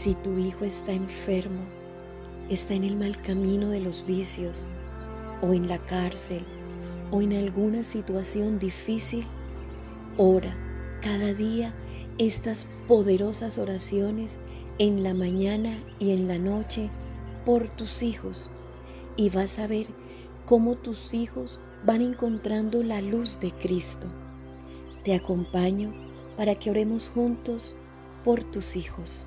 Si tu hijo está enfermo, está en el mal camino de los vicios, o en la cárcel, o en alguna situación difícil, ora cada día estas poderosas oraciones en la mañana y en la noche por tus hijos, y vas a ver cómo tus hijos van encontrando la luz de Cristo. Te acompaño para que oremos juntos por tus hijos.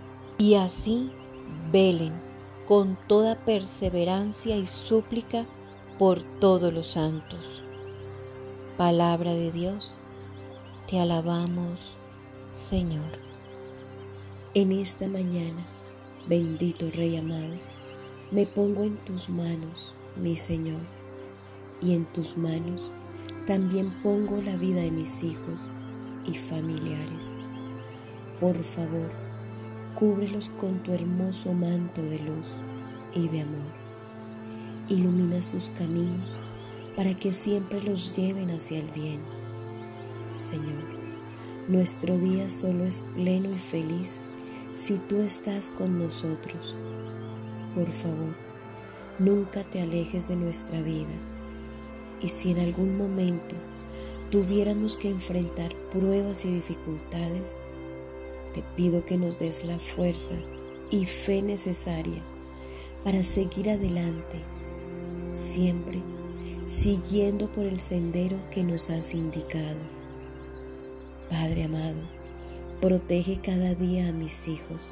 Y así velen con toda perseverancia y súplica por todos los santos. Palabra de Dios, te alabamos, Señor. En esta mañana, bendito Rey amado, me pongo en tus manos, mi Señor, y en tus manos también pongo la vida de mis hijos y familiares. Por favor, cúbrelos con tu hermoso manto de luz y de amor. Ilumina sus caminos para que siempre los lleven hacia el bien. Señor, nuestro día solo es pleno y feliz si tú estás con nosotros. Por favor, nunca te alejes de nuestra vida. Y si en algún momento tuviéramos que enfrentar pruebas y dificultades, te pido que nos des la fuerza y fe necesaria para seguir adelante, siempre siguiendo por el sendero que nos has indicado. Padre amado, protege cada día a mis hijos.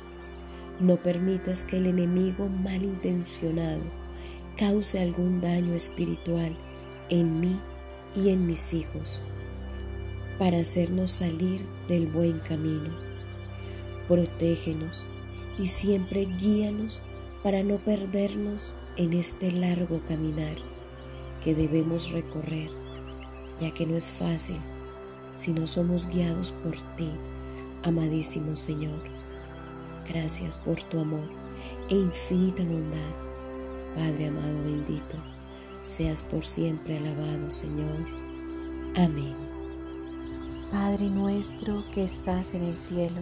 No permitas que el enemigo malintencionado cause algún daño espiritual en mí y en mis hijos, para hacernos salir del buen camino. Protégenos y siempre guíanos para no perdernos en este largo caminar que debemos recorrer, ya que no es fácil si no somos guiados por ti, amadísimo Señor. Gracias por tu amor e infinita bondad. Padre amado bendito, seas por siempre alabado, Señor. Amén. Padre nuestro que estás en el cielo,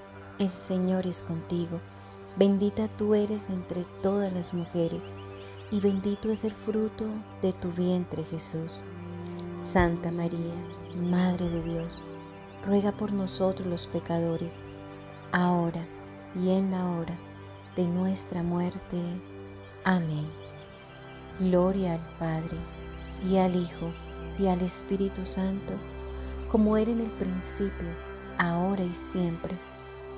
El Señor es contigo, bendita tú eres entre todas las mujeres, y bendito es el fruto de tu vientre Jesús. Santa María, Madre de Dios, ruega por nosotros los pecadores, ahora y en la hora de nuestra muerte. Amén. Gloria al Padre, y al Hijo, y al Espíritu Santo, como era en el principio, ahora y siempre,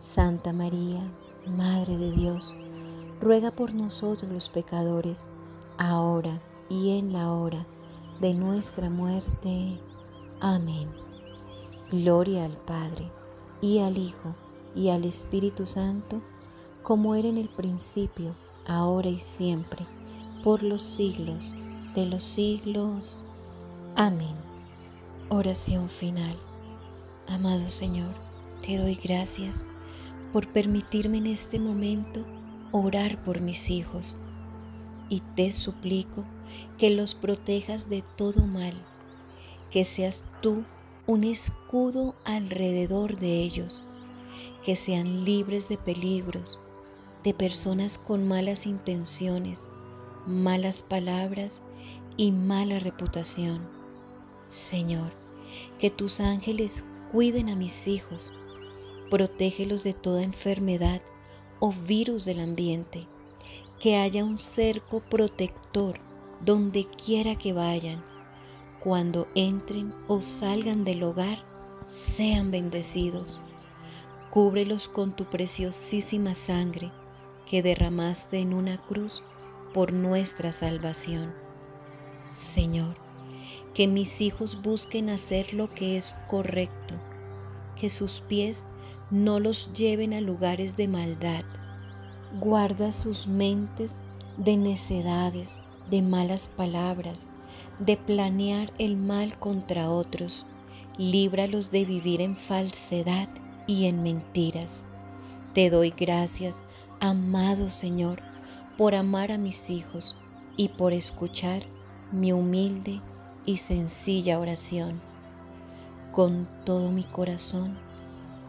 Santa María, Madre de Dios, ruega por nosotros los pecadores, ahora y en la hora de nuestra muerte. Amén. Gloria al Padre, y al Hijo, y al Espíritu Santo, como era en el principio, ahora y siempre, por los siglos de los siglos. Amén. Oración final. Amado Señor, te doy gracias por permitirme en este momento orar por mis hijos, y te suplico que los protejas de todo mal, que seas tú un escudo alrededor de ellos, que sean libres de peligros, de personas con malas intenciones, malas palabras y mala reputación. Señor, que tus ángeles cuiden a mis hijos, protégelos de toda enfermedad o virus del ambiente, que haya un cerco protector donde quiera que vayan. Cuando entren o salgan del hogar, sean bendecidos. Cúbrelos con tu preciosísima sangre que derramaste en una cruz por nuestra salvación. Señor, que mis hijos busquen hacer lo que es correcto, que sus pies no los lleven a lugares de maldad. Guarda sus mentes de necedades, de malas palabras, de planear el mal contra otros. Líbralos de vivir en falsedad y en mentiras. Te doy gracias, amado Señor, por amar a mis hijos y por escuchar mi humilde y sencilla oración. Con todo mi corazón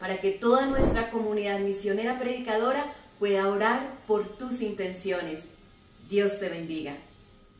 para que toda nuestra comunidad misionera predicadora pueda orar por tus intenciones. Dios te bendiga.